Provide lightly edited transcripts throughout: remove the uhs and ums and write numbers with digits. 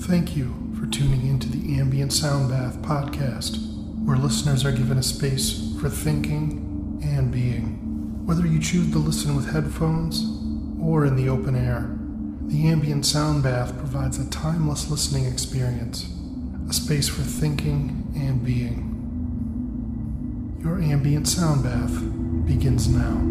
Thank you for tuning into the Ambient Soundbath Podcast, where listeners are given a space for thinking and being. Whether you choose to listen with headphones or in the open air, the Ambient Soundbath provides a timeless listening experience, a space for thinking and being. Your Ambient Soundbath begins now.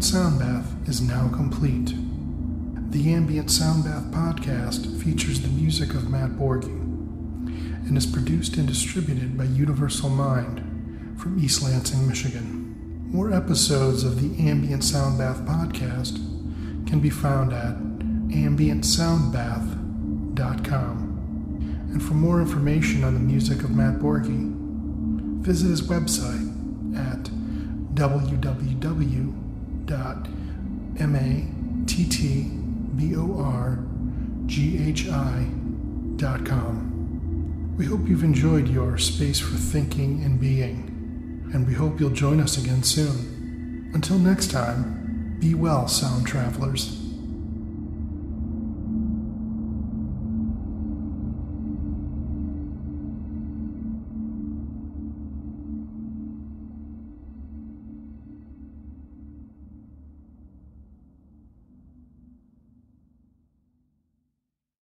Ambient Soundbath is now complete. The Ambient Soundbath podcast features the music of Matt Borghi and is produced and distributed by Universal Mind from East Lansing, Michigan. More episodes of the Ambient Soundbath podcast can be found at ambientsoundbath.com. And for more information on the music of Matt Borghi, visit his website at www.mattborghi.com. We hope you've enjoyed your space for thinking and being, and we hope you'll join us again soon. Until next time, be well, sound travelers.